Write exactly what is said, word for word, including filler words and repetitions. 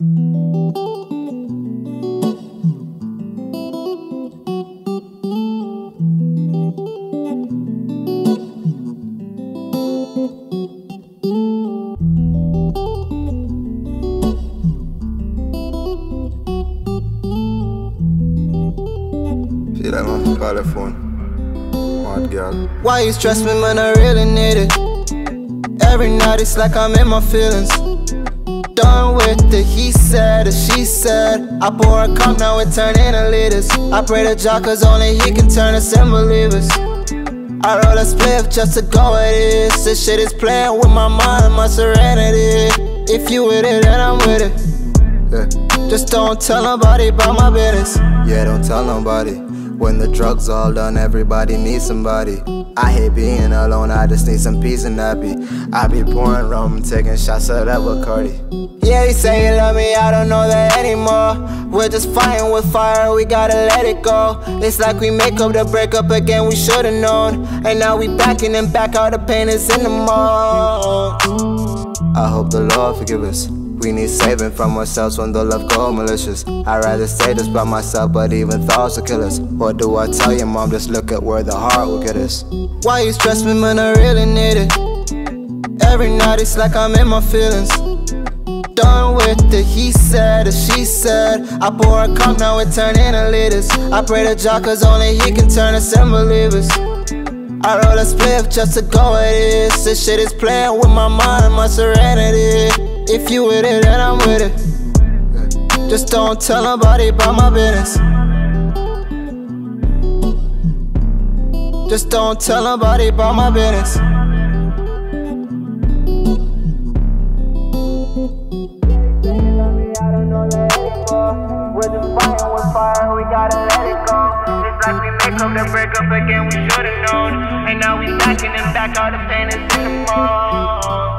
See that man, call the phone. Mad girl. Why you stress me, man? I really need it. Every night it's like I'm in my feelings. Done with the he said, the she said. I pour a cup, now it turn into liters. I pray to Jah, cause only he can turn us in believers. I roll a spliff just to go at this. This shit is playing with my mind and my serenity. If you with it, then I'm with it, yeah. Just don't tell nobody about my business. Yeah, don't tell nobody. When the drugs all done, everybody needs somebody. I hate being alone, I just need some peace and happy. I be pouring rum, taking shots of that Bacardi. Yeah, you say you love me, I don't know that anymore. We're just fighting with fire, we gotta let it go. It's like we make up the breakup again, we should've known. And now we backing and back, all the pain is in the mall. I hope the Lord forgive us. We need saving from ourselves when the love goes malicious. I'd rather say this by myself, but even thoughts will kill us. What do I tell your mom? Just look at where the heart will get us. Why you stress me, man? I really need it. Every night it's like I'm in my feelings. Done with the he said, the she said. I pour a cup, now it turn into liters. I pray to Jah, cause only he can turn us in believers. I roll a spliff just to go at this. This shit is playing with my mind and my serenity. If you with it, then I'm with it. Just don't tell nobody about my business. Just don't tell nobody about my business. Say you love me, I don't know that anymore. We're just fighting with fire, we gotta let it go. It's like we make up the break up again, we should've known. And now we backing and back, all the pain is in the fall.